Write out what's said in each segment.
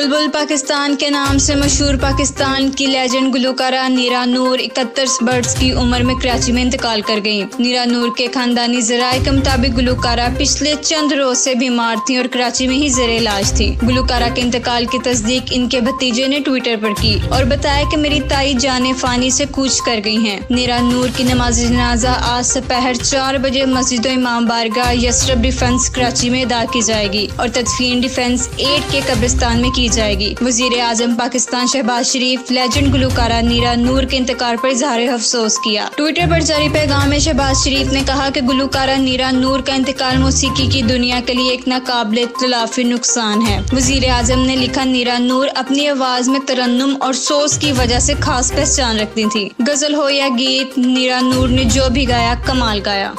बुलबुल पाकिस्तान के नाम से मशहूर पाकिस्तान की लेजेंड गुलकारा नीरा नूर 71 बरस की उम्र में कराची में इंतकाल कर गयी। नीरा नूर के खानदानी जराये के मुताबिक गुलकारा पिछले चंद रोज से बीमार थी और कराची में ही जेर इलाज थी। गुलकारा के इंतकाल की तस्दीक इनके भतीजे ने ट्विटर पर की और बताया कि मेरी ताई जाने फानी से कूच कर गई हैं। नीरा नूर की नमाज जनाजा आज दोपहर 4 बजे मस्जिद इमाम बारगाह यसरब डिफेंस कराची में अदा की जाएगी और तदफीन डिफेंस 8 के कब्रिस्तान में की जाएगी। वजीर आजम पाकिस्तान शहबाज शरीफ लेजेंड गुलकारा नीरा नूर के इंतकाल पर इजहार अफसोस किया। ट्विटर पर जारी पैगाम में शहबाज शरीफ ने कहा कि गुलकारा नीरा नूर का इंतकाल मौसीकी की दुनिया के लिए एक नाकाबिले तलाफी नुकसान है। वजीर आजम ने लिखा, नीरा नूर अपनी आवाज में तरन्नुम और सोच की वजह से खास पहचान रखती थी। गजल हो या गीत, नीरा नूर ने जो भी गाया कमाल गाया।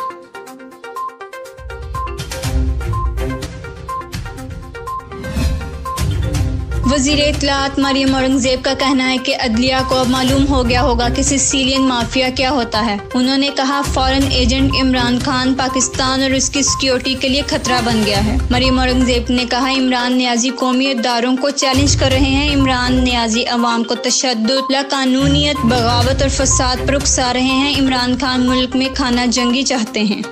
वजीर इत्तलात मरियम औरंगजेब का कहना है कि अदलिया को अब मालूम हो गया होगा कि सिसिलियन माफिया क्या होता है। उन्होंने कहा, फॉरेन एजेंट इमरान खान पाकिस्तान और उसकी सिक्योरिटी के लिए खतरा बन गया है। मरियम औरंगजेब ने कहा, इमरान न्याजी कौमी इदारों को चैलेंज कर रहे हैं। इमरान न्याजी अवाम को तशद्दुद, लाकानूनियत, बगावत और फसाद पर उकसा रहे हैं। इमरान खान मुल्क में खाना जंगी चाहते हैं।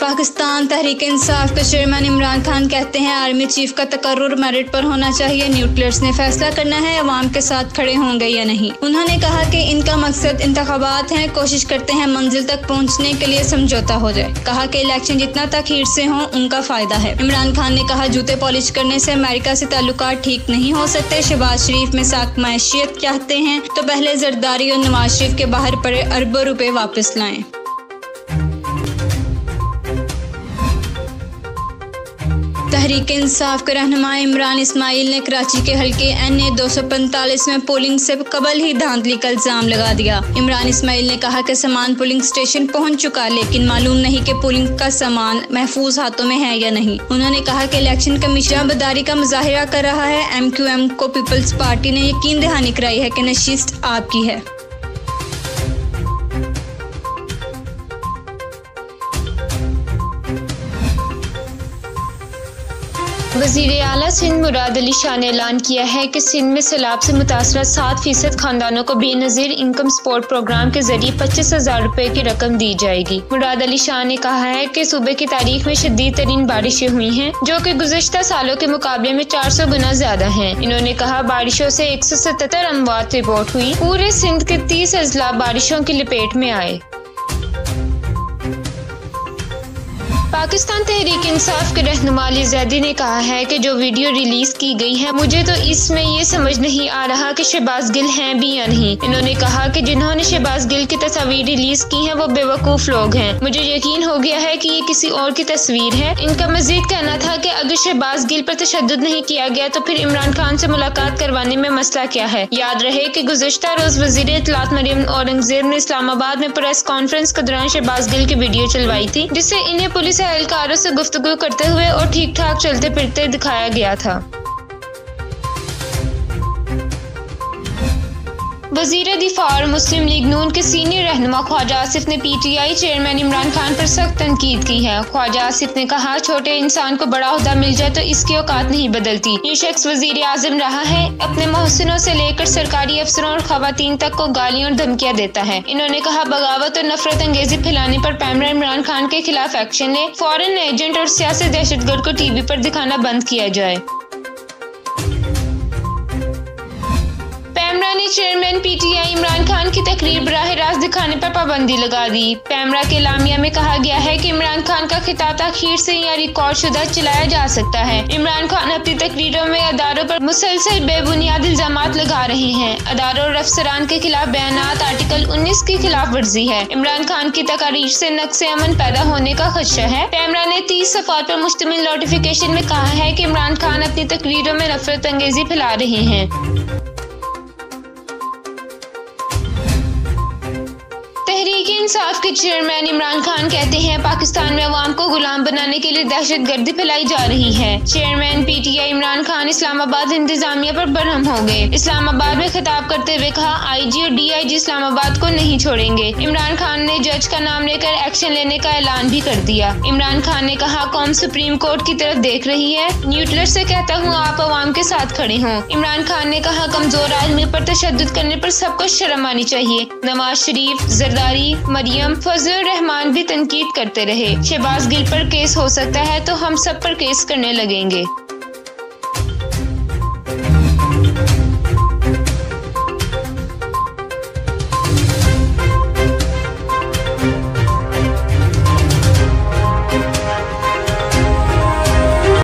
पाकिस्तान तहरीक इंसाफ के चेयरमैन इमरान खान कहते हैं, आर्मी चीफ का तकर्रुर मेरिट पर होना चाहिए। न्यूक्लियर्स ने फैसला करना है अवाम के साथ खड़े होंगे या नहीं। उन्होंने कहा कि इनका मकसद इंतखाबात है, कोशिश करते हैं मंजिल तक पहुंचने के लिए समझौता हो जाए। कहा कि इलेक्शन जितना तखीर से हों उनका फायदा है। इमरान खान ने कहा, जूते पॉलिश करने से अमेरिका से ताल्लुकात ठीक नहीं हो सकते। शहबाज शरीफ में साख मैशियत चाहते हैं तो पहले जरदारी और नवाज शरीफ के बाहर पड़े अरबों रुपए वापस लाएं। तहरीक इंसाफ के रहनुमा इमरान इस्माइल ने कराची के हल्के NA 245 में पोलिंग से कबल ही धांधली का इल्जाम लगा दिया। इमरान इस्माइल ने कहा कि सामान पोलिंग स्टेशन पहुंच चुका, लेकिन मालूम नहीं कि पोलिंग का सामान महफूज हाथों में है या नहीं। उन्होंने कहा कि इलेक्शन कमीशन बदारी का मुजाहिरा कर रहा है। MQM को पीपल्स पार्टी ने यकीन दहानी कराई है कि नशिस्त आपकी है। वज़ीर आला सिंध मुराद अली शाह ने ऐलान किया है कि सिंध में सैलाब से मुतासर 7% खानदानों को बेनज़ीर इनकम सपोर्ट प्रोग्राम के जरिए 25,000 रुपए की रकम दी जाएगी। मुराद अली शाह ने कहा है कि सूबे की तारीख में शदीद तरीन बारिशें हुई हैं, जो कि गुज़श्ता सालों के मुकाबले में 400 गुना ज्यादा हैं। इन्होंने कहा, बारिशों से 177 अमवात रिपोर्ट हुई। पूरे सिंध के 30 अजला बारिशों की लपेट में आए। पाकिस्तान तहरीक इंसाफ के रहनुमा अली जैदी ने कहा है कि जो वीडियो रिलीज की गई है, मुझे तो इसमें ये समझ नहीं आ रहा कि शहबाज गिल हैं भी या नहीं। इन्होंने कहा कि जिन्होंने शहबाज गिल की तस्वीर रिलीज की है वो बेवकूफ लोग हैं। मुझे यकीन हो गया है कि ये किसी और की तस्वीर है। इनका मजीद कहना था कि अगर शहबाज गिल पर तशद्दुद नहीं किया गया तो फिर इमरान खान से मुलाकात करवाने में मसला क्या है। याद रहे कि गुज़श्ता रोज वज़ीर इत्तलात मरियम औरंगजेब ने इस्लामाबाद में प्रेस कॉन्फ्रेंस के दौरान शहबाज गिल की वीडियो चलवाई थी, जिससे इन्हें पुलिस एहलकारों से गुफ्तगू करते हुए और ठीक ठाक चलते फिरते दिखाया गया था। वज़ीर दिफा और मुस्लिम लीग नून के सीनियर रहनुमा ख्वाजा आसिफ ने PTI चेयरमैन इमरान खान पर सख्त तनकीद की है। ख्वाजा आसिफ ने कहा, छोटे इंसान को बड़ा ओहदा मिल जाए तो इसकी औकात नहीं बदलती। ये शख्स वज़ीर आज़म रहा है, अपने मोहसिनों से लेकर सरकारी अफसरों और खवातीन तक को गालियां और धमकियां देता है। इन्होंने कहा, बगावत और नफरत अंगेजी फैलाने पर पैमरा इमरान खान के खिलाफ एक्शन लें। फॉरेन एजेंट और सियासी दहशतगर्द को TV पर दिखाना बंद किया जाए। पैमरा ने चेयरमैन PTI इमरान खान की तकरीर बराह रास्त दिखाने पर पाबंदी लगा दी। पैमरा के लामिया में कहा गया है कि इमरान खान का खिताब तखीर से या रिकॉर्ड शुदा चलाया जा सकता है। इमरान खान अपनी तकरीरों में अदारों पर मुसलसल बेबुनियाद इल्जाम लगा रहे हैं। अदारों और अफसरान के खिलाफ बयानात आर्टिकल 19 की खिलाफ वर्जी है। इमरान खान की तकारीर से नक्स अमन पैदा होने का खदशा है। पैमरा ने 30 सफात पर मुश्तमिल नोटिफिकेशन में कहा है कि इमरान खान अपनी तकरीरों में नफरत अंगेजी फैला रहे हैं। इंसाफ के चेयरमैन इमरान खान कहते हैं पाकिस्तान में अवाम को गुलाम बनाने के लिए दहशत गर्दी फैलाई जा रही है। चेयरमैन PTI इमरान खान इस्लामाबाद इंतजामिया पर बरहम हो गए। इस्लामाबाद में खिताब करते हुए कहा IG और DIG इस्लामाबाद को नहीं छोड़ेंगे। इमरान खान ने जज का नाम लेकर एक्शन लेने का ऐलान भी कर दिया। इमरान खान ने कहा कौम सुप्रीम कोर्ट की तरफ देख रही है, न्यूट्रल से कहता हूँ आप अवाम के साथ खड़े हों। इमरान खान ने कहा कमजोर आदमी पर तशद्दुद करने पर सबको शर्म आनी चाहिए। नवाज शरीफ, जरदारी, मरियम, फजल रहमान भी तनकीद करते रहे। शहबाज गिल पर केस हो सकता है तो हम सब पर केस करने लगेंगे।